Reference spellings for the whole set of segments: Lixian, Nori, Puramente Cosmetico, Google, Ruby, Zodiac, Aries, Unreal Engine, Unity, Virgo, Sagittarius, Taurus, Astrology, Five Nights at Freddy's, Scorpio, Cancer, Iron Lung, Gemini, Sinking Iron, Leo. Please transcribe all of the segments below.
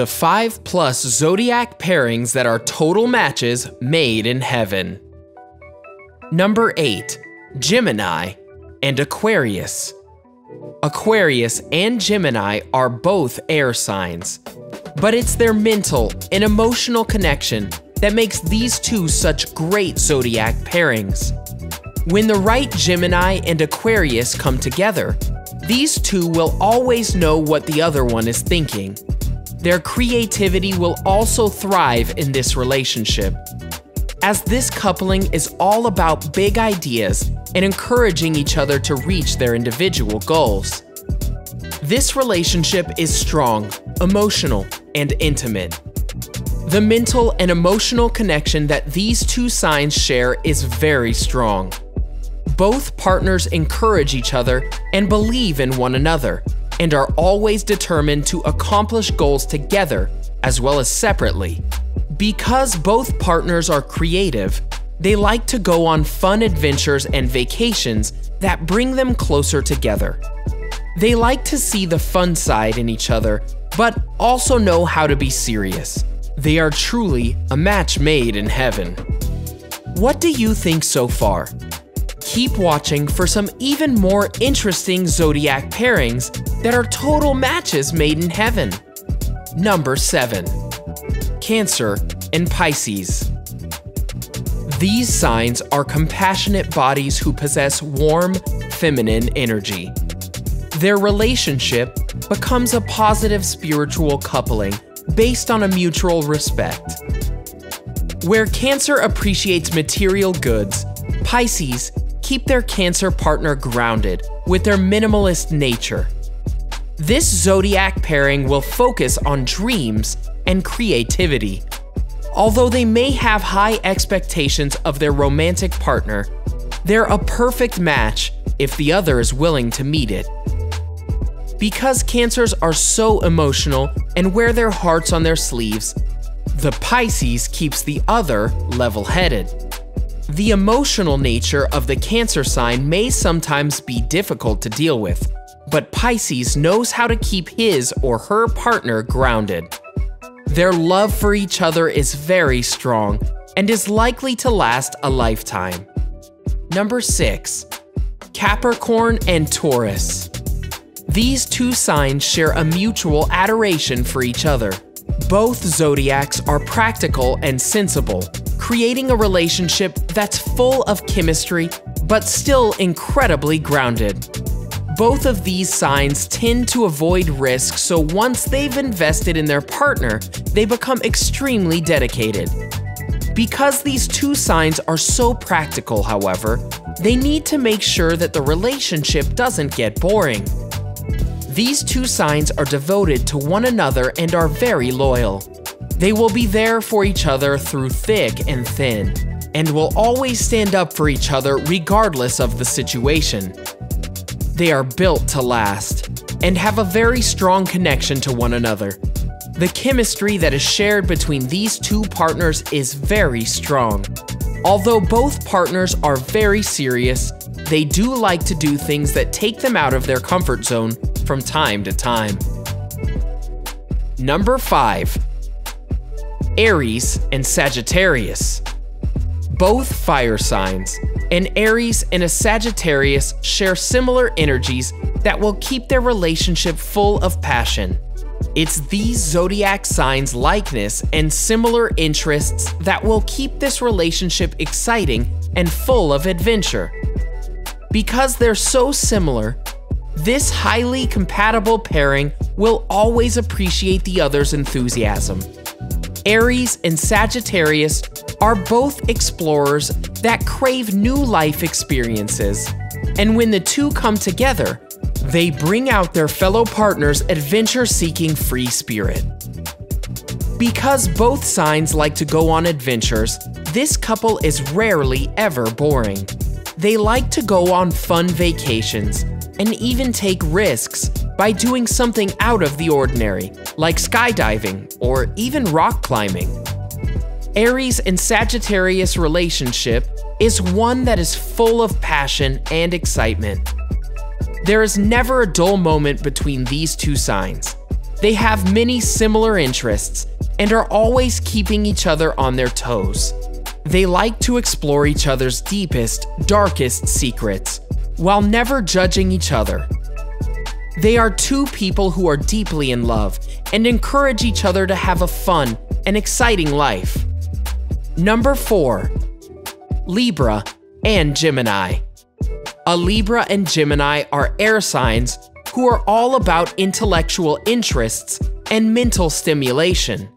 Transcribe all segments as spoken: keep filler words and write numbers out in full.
the five plus zodiac pairings that are total matches made in heaven. Number eight, Gemini and Aquarius. Aquarius and Gemini are both air signs, but it's their mental and emotional connection that makes these two such great zodiac pairings. When the right Gemini and Aquarius come together, these two will always know what the other one is thinking. Their creativity will also thrive in this relationship, as this coupling is all about big ideas and encouraging each other to reach their individual goals. This relationship is strong, emotional, and intimate. The mental and emotional connection that these two signs share is very strong. Both partners encourage each other and believe in one another, and are always determined to accomplish goals together as well as separately. Because both partners are creative, they like to go on fun adventures and vacations that bring them closer together. They like to see the fun side in each other, but also know how to be serious. They are truly a match made in heaven. What do you think so far? Keep watching for some even more interesting zodiac pairings that are total matches made in heaven. Number seven, Cancer and Pisces. These signs are compassionate bodies who possess warm, feminine energy. Their relationship becomes a positive spiritual coupling based on a mutual respect. Where Cancer appreciates material goods, Pisces keep their Cancer partner grounded with their minimalist nature. This zodiac pairing will focus on dreams and creativity. Although they may have high expectations of their romantic partner, they're a perfect match if the other is willing to meet it. Because Cancers are so emotional and wear their hearts on their sleeves, the Pisces keeps the other level-headed. The emotional nature of the Cancer sign may sometimes be difficult to deal with, but Pisces knows how to keep his or her partner grounded. Their love for each other is very strong and is likely to last a lifetime. Number six, Capricorn and Taurus. These two signs share a mutual adoration for each other. Both zodiacs are practical and sensible, creating a relationship that's full of chemistry but still incredibly grounded. Both of these signs tend to avoid risk, so once they've invested in their partner, they become extremely dedicated. Because these two signs are so practical, however, they need to make sure that the relationship doesn't get boring. These two signs are devoted to one another and are very loyal. They will be there for each other through thick and thin, and will always stand up for each other regardless of the situation. They are built to last, and have a very strong connection to one another. The chemistry that is shared between these two partners is very strong. Although both partners are very serious, they do like to do things that take them out of their comfort zone from time to time. Number five, Aries and Sagittarius. Both fire signs, an Aries and a Sagittarius share similar energies that will keep their relationship full of passion. It's these zodiac signs' likeness and similar interests that will keep this relationship exciting and full of adventure. Because they're so similar, this highly compatible pairing will always appreciate the other's enthusiasm. Aries and Sagittarius are both explorers that crave new life experiences, and when the two come together, they bring out their fellow partner's adventure-seeking free spirit. Because both signs like to go on adventures, this couple is rarely ever boring. They like to go on fun vacations and even take risks by doing something out of the ordinary, like skydiving or even rock climbing. Aries and Sagittarius' relationship is one that is full of passion and excitement. There is never a dull moment between these two signs, They have many similar interests and are always keeping each other on their toes. They like to explore each other's deepest, darkest secrets, while never judging each other. They are two people who are deeply in love and encourage each other to have a fun and exciting life. Number four, Libra and Gemini. A Libra and Gemini are air signs who are all about intellectual interests and mental stimulation.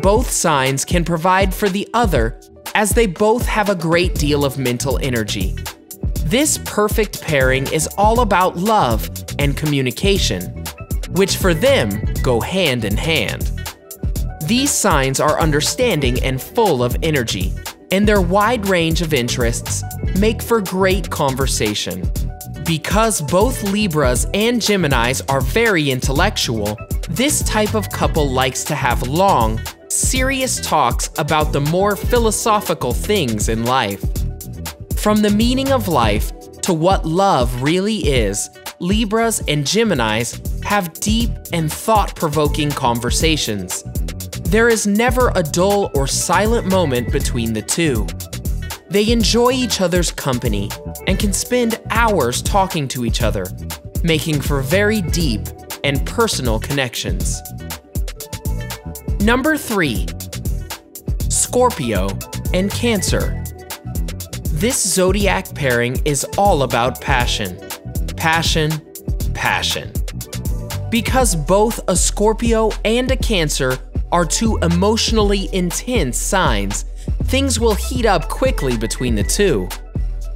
Both signs can provide for the other as they both have a great deal of mental energy. This perfect pairing is all about love and communication, which for them go hand in hand. These signs are understanding and full of energy, and their wide range of interests make for great conversation. Because both Libras and Geminis are very intellectual, this type of couple likes to have long, serious talks about the more philosophical things in life. From the meaning of life to what love really is, Libras and Geminis have deep and thought-provoking conversations. There is never a dull or silent moment between the two. They enjoy each other's company and can spend hours talking to each other, making for very deep and personal connections. Number three, Scorpio and Cancer. This zodiac pairing is all about passion, passion, passion. Because both a Scorpio and a Cancer are two emotionally intense signs, things will heat up quickly between the two.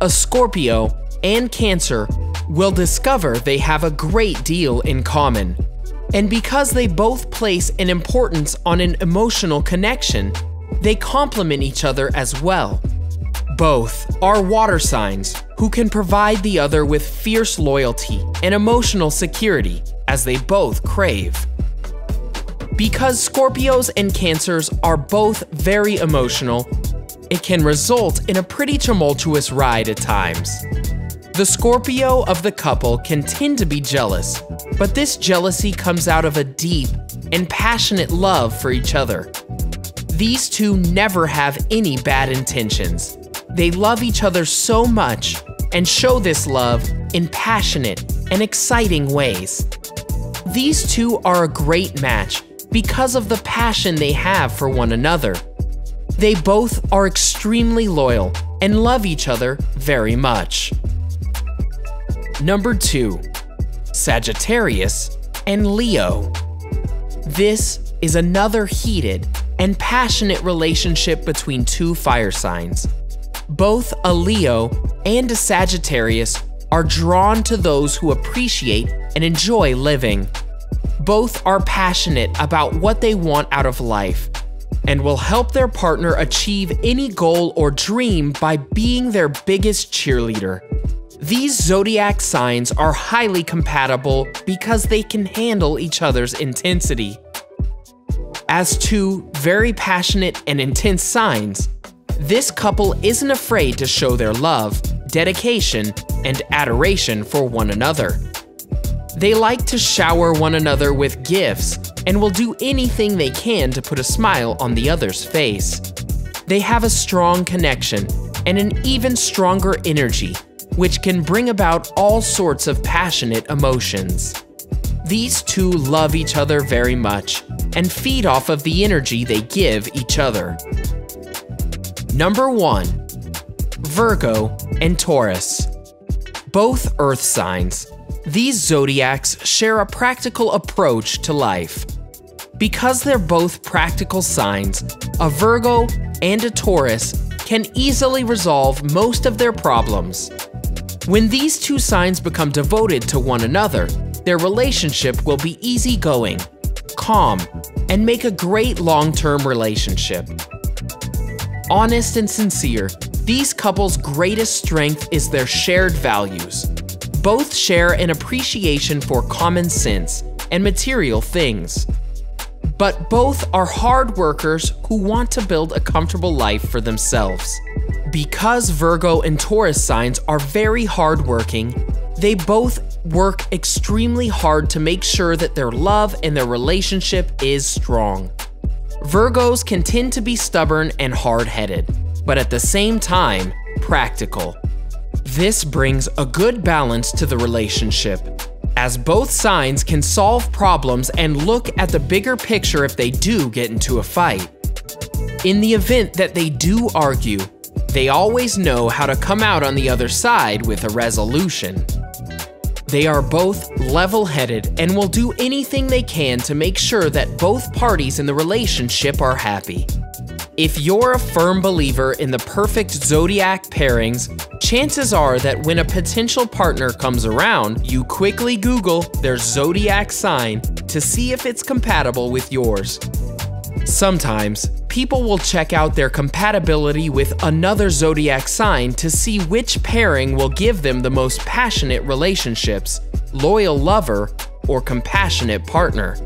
A Scorpio and Cancer will discover they have a great deal in common. And because they both place an importance on an emotional connection, they complement each other as well. Both are water signs who can provide the other with fierce loyalty and emotional security as they both crave. Because Scorpios and Cancers are both very emotional, it can result in a pretty tumultuous ride at times. The Scorpio of the couple can tend to be jealous, but this jealousy comes out of a deep and passionate love for each other. These two never have any bad intentions. They love each other so much and show this love in passionate and exciting ways. These two are a great match because of the passion they have for one another. They both are extremely loyal and love each other very much. Number two, Sagittarius and Leo. This is another heated and passionate relationship between two fire signs. Both a Leo and a Sagittarius are drawn to those who appreciate and enjoy living. Both are passionate about what they want out of life and will help their partner achieve any goal or dream by being their biggest cheerleader. These zodiac signs are highly compatible because they can handle each other's intensity. As two very passionate and intense signs, this couple isn't afraid to show their love, dedication, and adoration for one another. They like to shower one another with gifts and will do anything they can to put a smile on the other's face. They have a strong connection and an even stronger energy, which can bring about all sorts of passionate emotions. These two love each other very much and feed off of the energy they give each other. Number one, Virgo and Taurus. Both earth signs, these zodiacs share a practical approach to life. Because they're both practical signs, a Virgo and a Taurus can easily resolve most of their problems. When these two signs become devoted to one another, their relationship will be easygoing, calm, and make a great long-term relationship. Honest and sincere, these couples' greatest strength is their shared values. Both share an appreciation for common sense and material things. But both are hard workers who want to build a comfortable life for themselves. Because Virgo and Taurus signs are very hardworking, They both work extremely hard to make sure that their love and their relationship is strong. Virgos can tend to be stubborn and hard-headed, but at the same time, practical. This brings a good balance to the relationship, as both signs can solve problems and look at the bigger picture if they do get into a fight. In the event that they do argue, they always know how to come out on the other side with a resolution. They are both level-headed and will do anything they can to make sure that both parties in the relationship are happy. If you're a firm believer in the perfect zodiac pairings, chances are that when a potential partner comes around, you quickly Google their zodiac sign to see if it's compatible with yours. Sometimes, people will check out their compatibility with another zodiac sign to see which pairing will give them the most passionate relationships, loyal lover, or compassionate partner.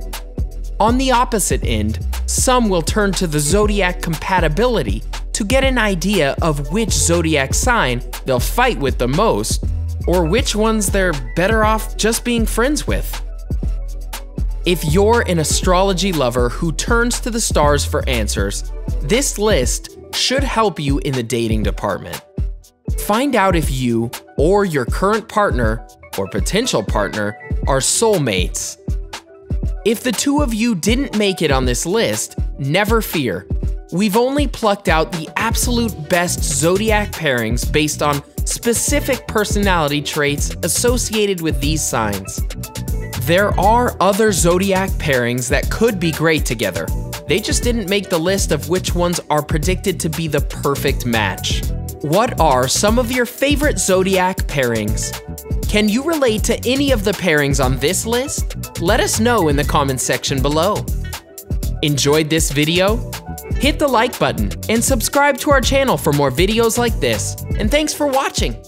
On the opposite end, some will turn to the zodiac compatibility to get an idea of which zodiac sign they'll fight with the most, or which ones they're better off just being friends with. If you're an astrology lover who turns to the stars for answers, this list should help you in the dating department. Find out if you or your current partner or potential partner are soulmates. If the two of you didn't make it on this list, never fear. We've only plucked out the absolute best zodiac pairings based on specific personality traits associated with these signs. There are other zodiac pairings that could be great together. They just didn't make the list of which ones are predicted to be the perfect match. What are some of your favorite zodiac pairings? Can you relate to any of the pairings on this list? Let us know in the comments section below. Enjoyed this video? Hit the like button and subscribe to our channel for more videos like this. And thanks for watching.